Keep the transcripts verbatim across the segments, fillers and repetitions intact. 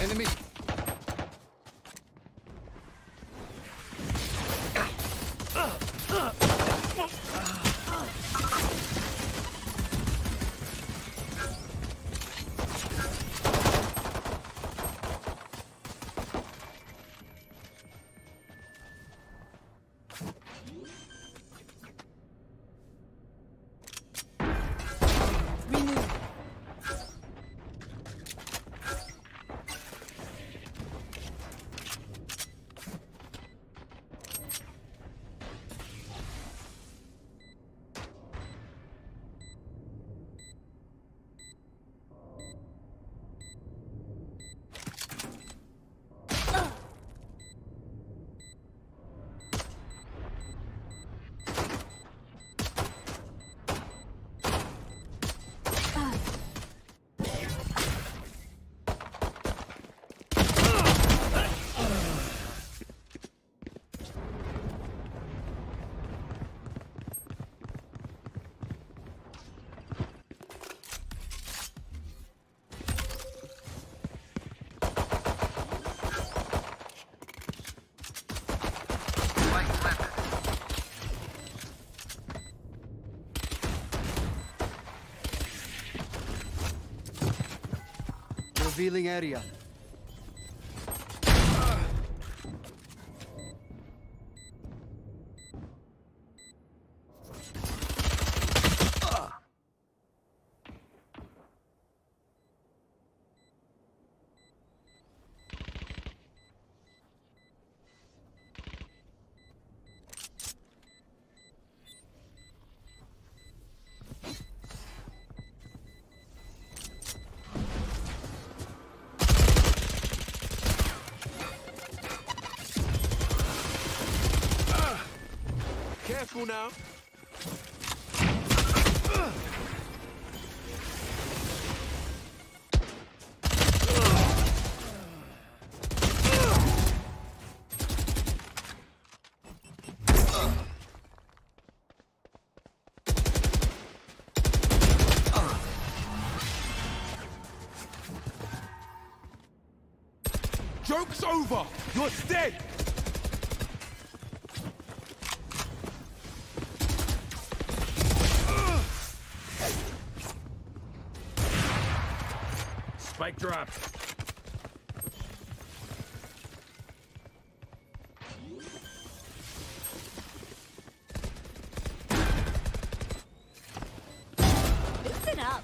Enemy. Revealing area. Careful now. Joke's over. You're dead. Spike drop. Loosen up.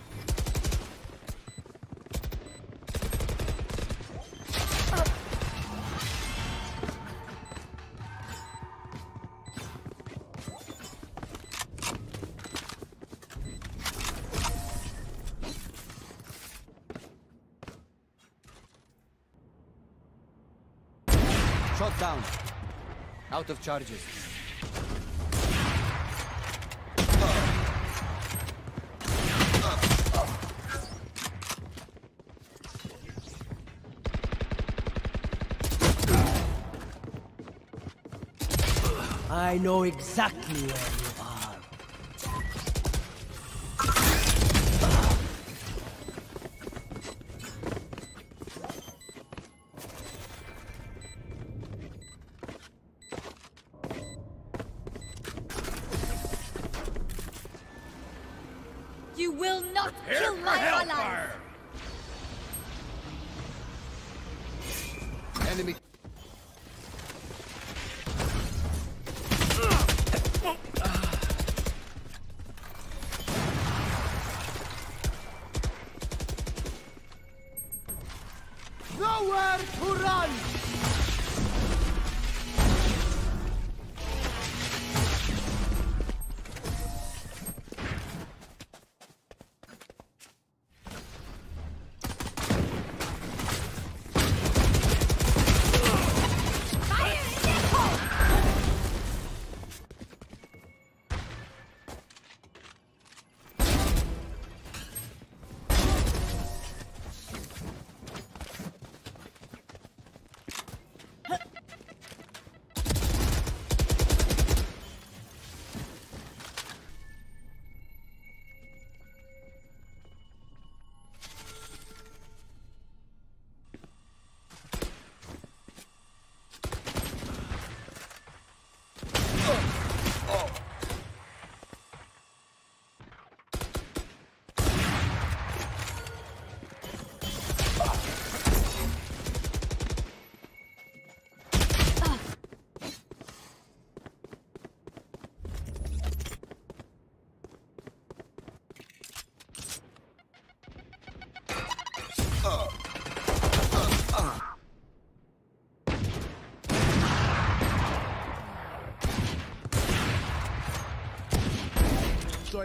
Shot down. Out of charges. I know exactly where. You will not Here kill my allies! Enemy. Nowhere to run!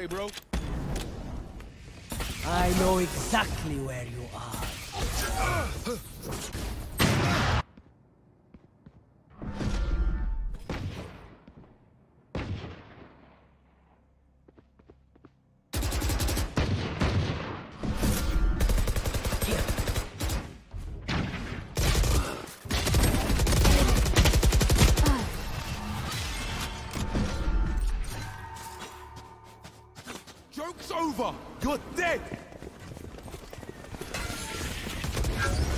way, bro. I know exactly where you are. Joke's over! You're dead!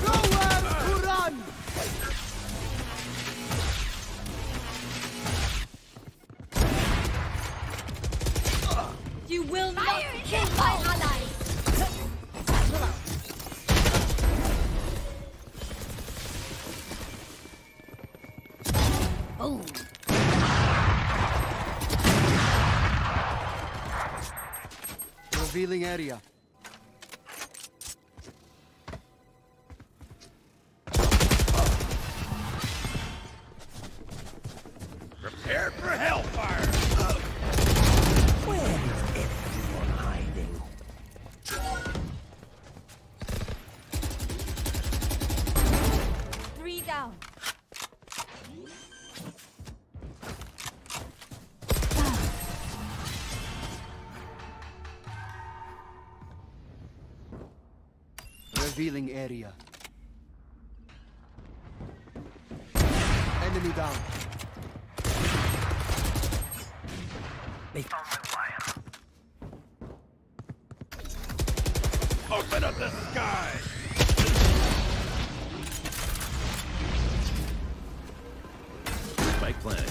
Nowhere to run! You will not kill my allies! Oh! Revealing area. Prepare for hellfire! Where is everyone hiding? Three down. Revealing area. Enemy down. Open up the sky. Spike planet.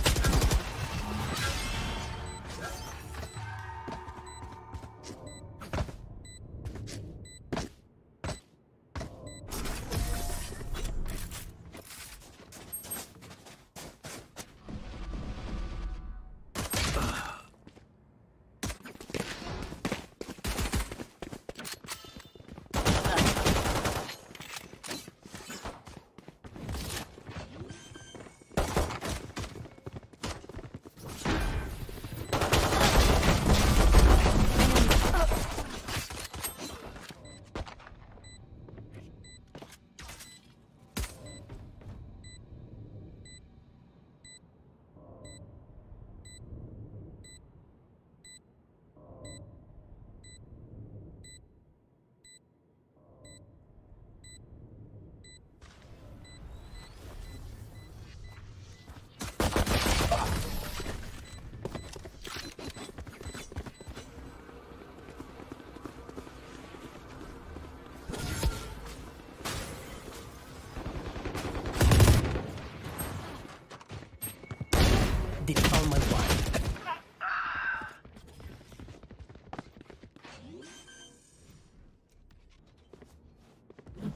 They found my wife.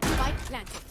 Spike planted.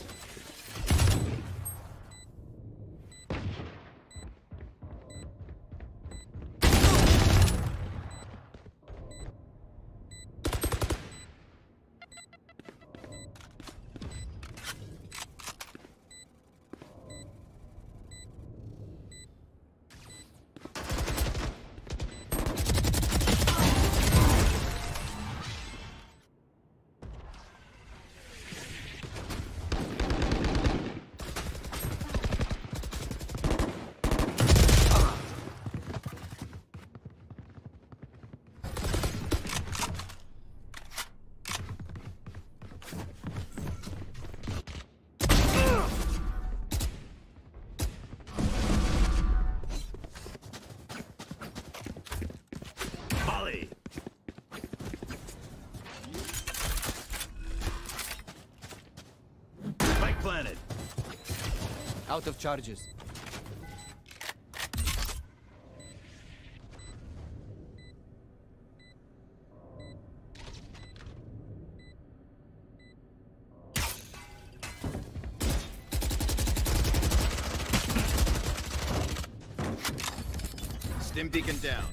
Planet. Out of charges. Stim beacon down.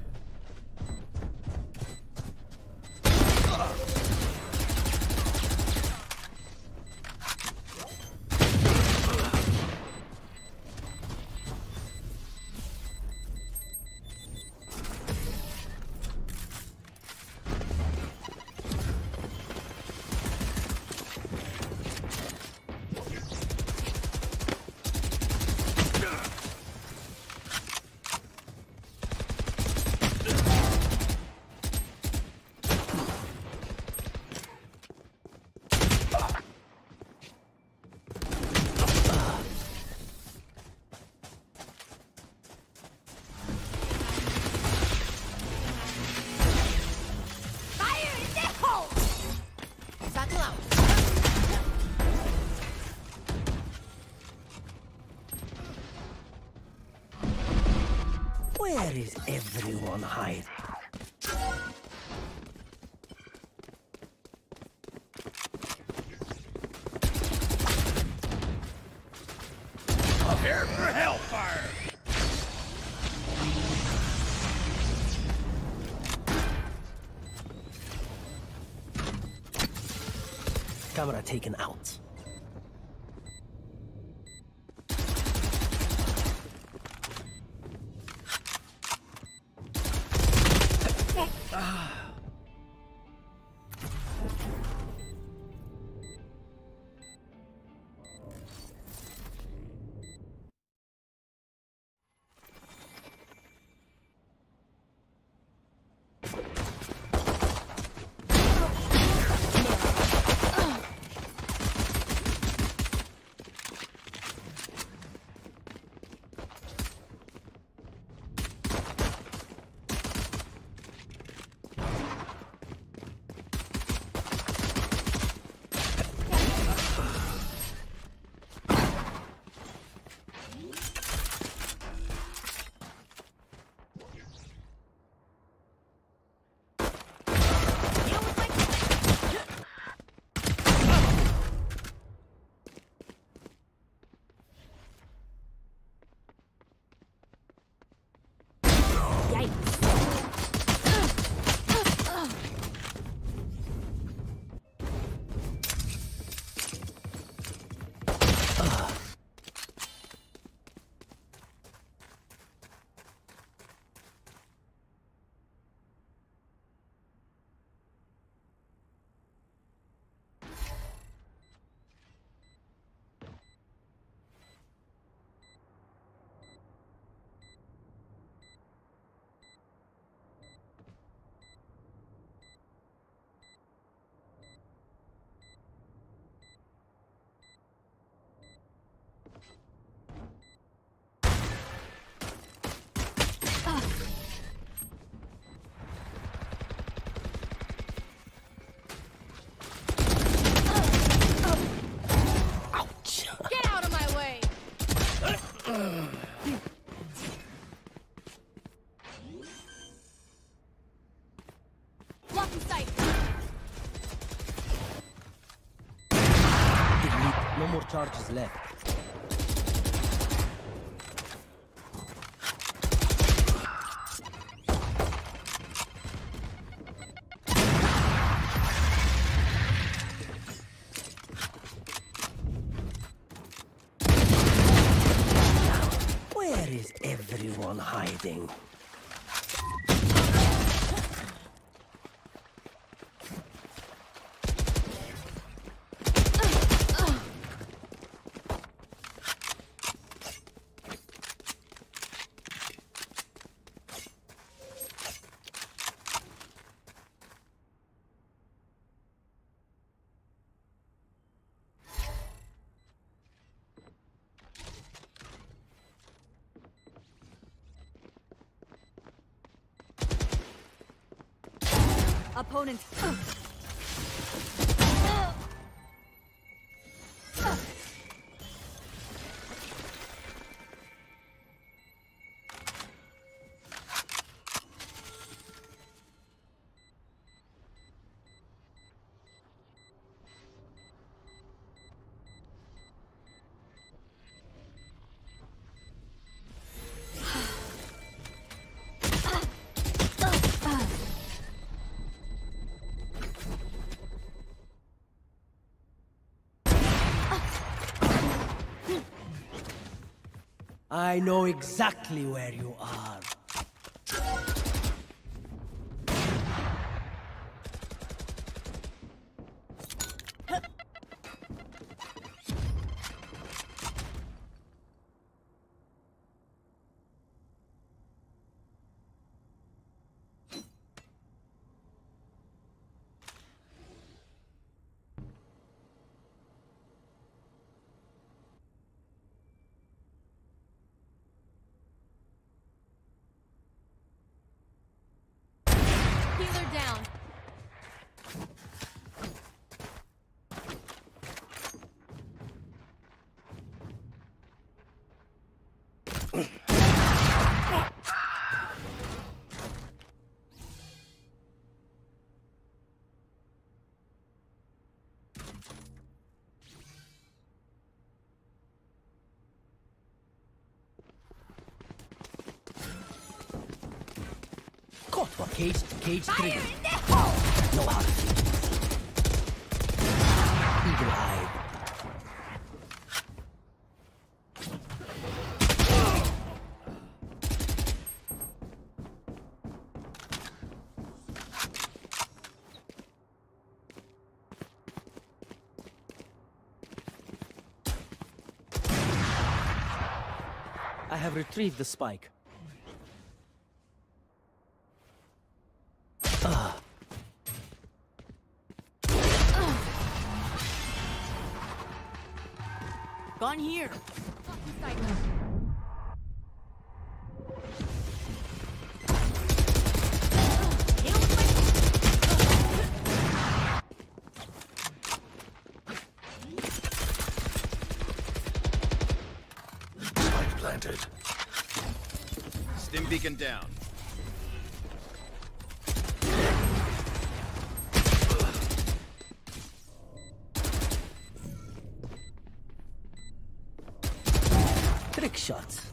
Where is everyone hiding? Prepare for hellfire! Camera taken out. Charges left. Where is everyone hiding? Opponent. Uh. Uh. Uh. I know exactly where you are. Cage, cage trigger. No heart. Eagle eye. I have retrieved the spike. Uh. Gone here. Stim beacon down. Trick shots.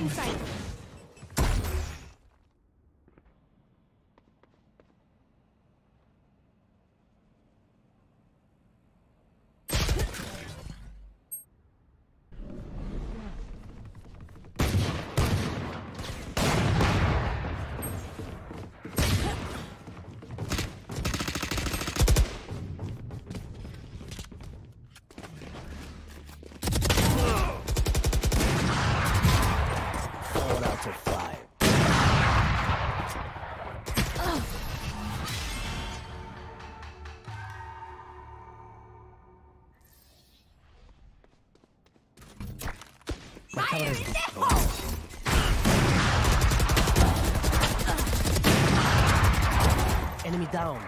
Inside. Enemy down.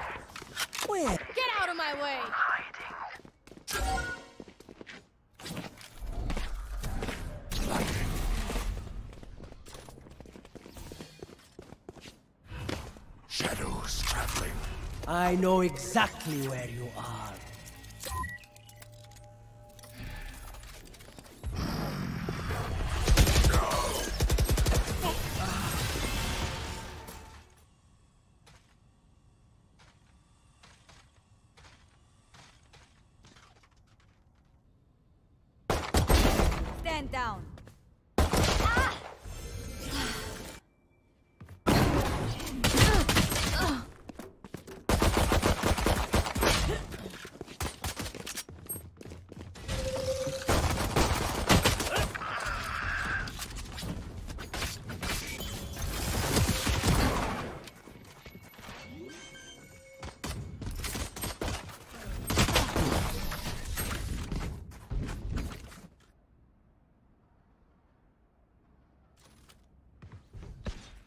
Where? Get out of my way. Shadows traveling. I know exactly where you are. Down.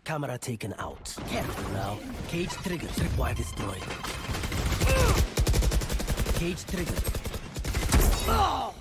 Camera taken out. Careful now. Cage trigger. Tripwire destroyed. Cage trigger. Oh!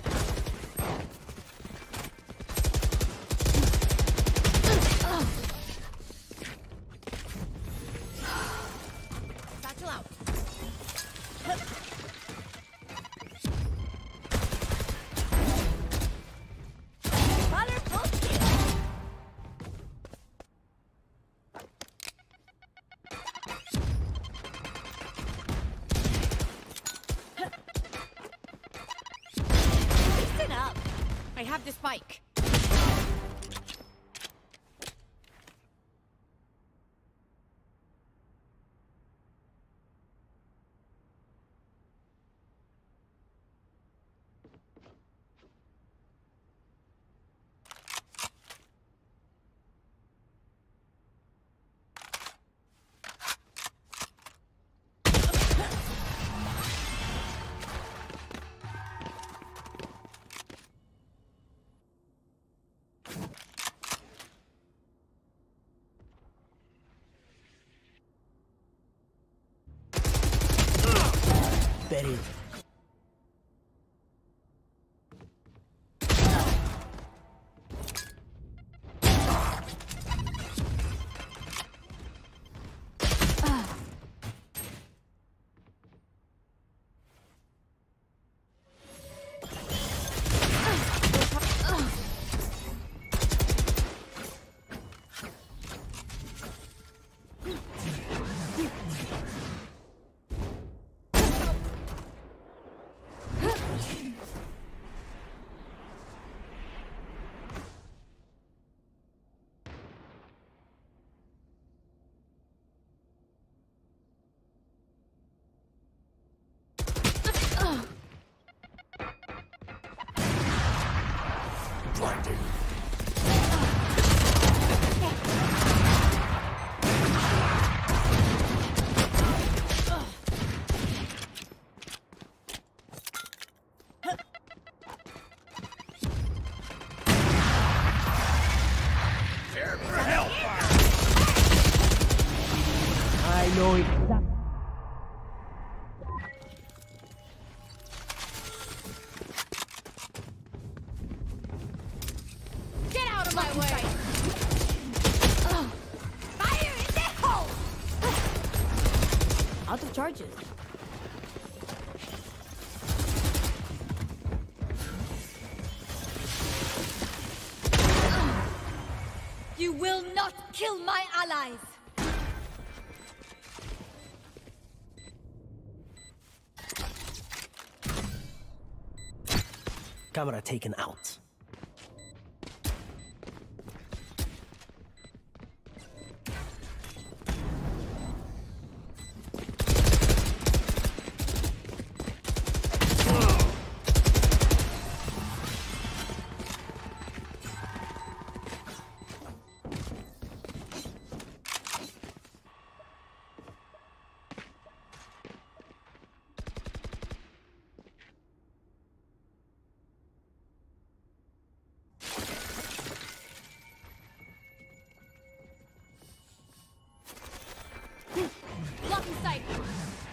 Buried. Charges. You will not kill my allies. Camera taken out. Blocking sight!